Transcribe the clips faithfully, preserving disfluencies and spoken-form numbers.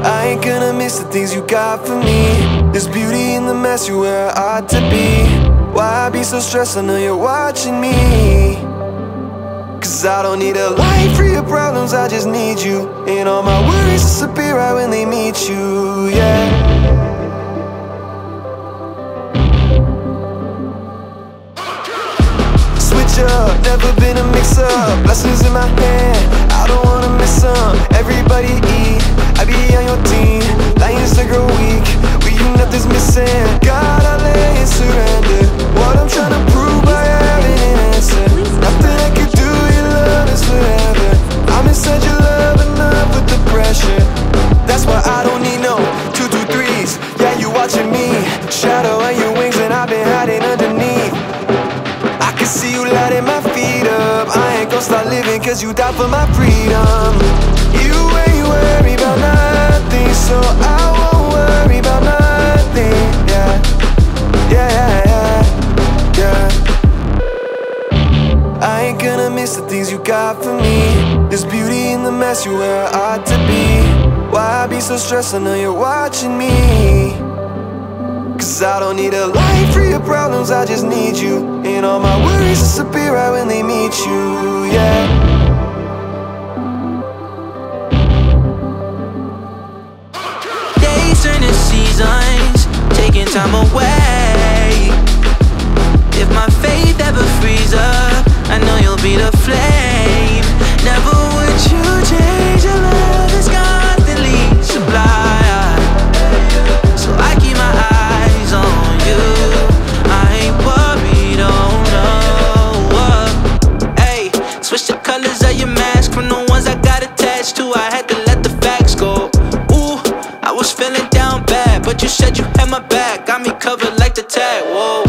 I ain't gonna miss the things you got for me. There's beauty in the mess, you're where I ought to be. Why be so stressed, I know you're watching me. Cause I don't need a life for your problems, I just need you. And all my worries disappear right when they meet you, yeah. Up. Never been a mix-up, lessons in my hand, I don't wanna miss some. Everybody eat, I be on your team. Lions that grow weak, we you nothing's missing. God, I lay and surrender. What I'm trying to prove, I haven't an answer. Nothing I can do, your love is forever. I'm inside your love, enough with the pressure. That's why I don't need no two, two, threes. Yeah, you watching me, shadow on your wings, and I've been hiding underneath. See you lighting my feet up. I ain't gon' start living cause you died for my freedom. You ain't worried about nothing, so I won't worry about nothing. Yeah, yeah, yeah, yeah. I ain't gonna miss the things you got for me. There's beauty in the mess, you're where I ought to be. Why be so stressed, I know you're watching me. Cause I don't need a life for your problems, I just need you. And all my worries disappear right when they meet you, yeah. Days turn to seasons, taking time away. If my faith ever frees up, I know you'll be the flame. Never would you change, your love is constantly supply. So I keep my eyes on you, I ain't worried, oh no. Hey, switch the colors of your mask from the ones I got attached to. I had to let the facts go. Ooh, I was feeling down bad, but you said you had my back, got me covered like the tag. Whoa,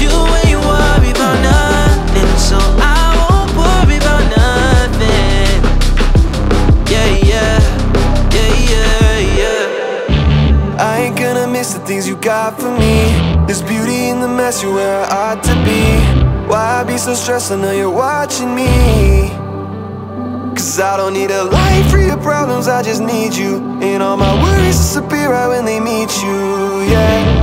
you ain't worried about nothing, so I won't worry about nothing. Yeah, yeah, yeah, yeah, yeah. I ain't gonna miss the things you got for me. There's beauty in the mess, you're where I ought to be. Why be so stressed, I know you're watching me. Cause I don't need a life for your problems, I just need you. And all my worries disappear right when they meet you, yeah.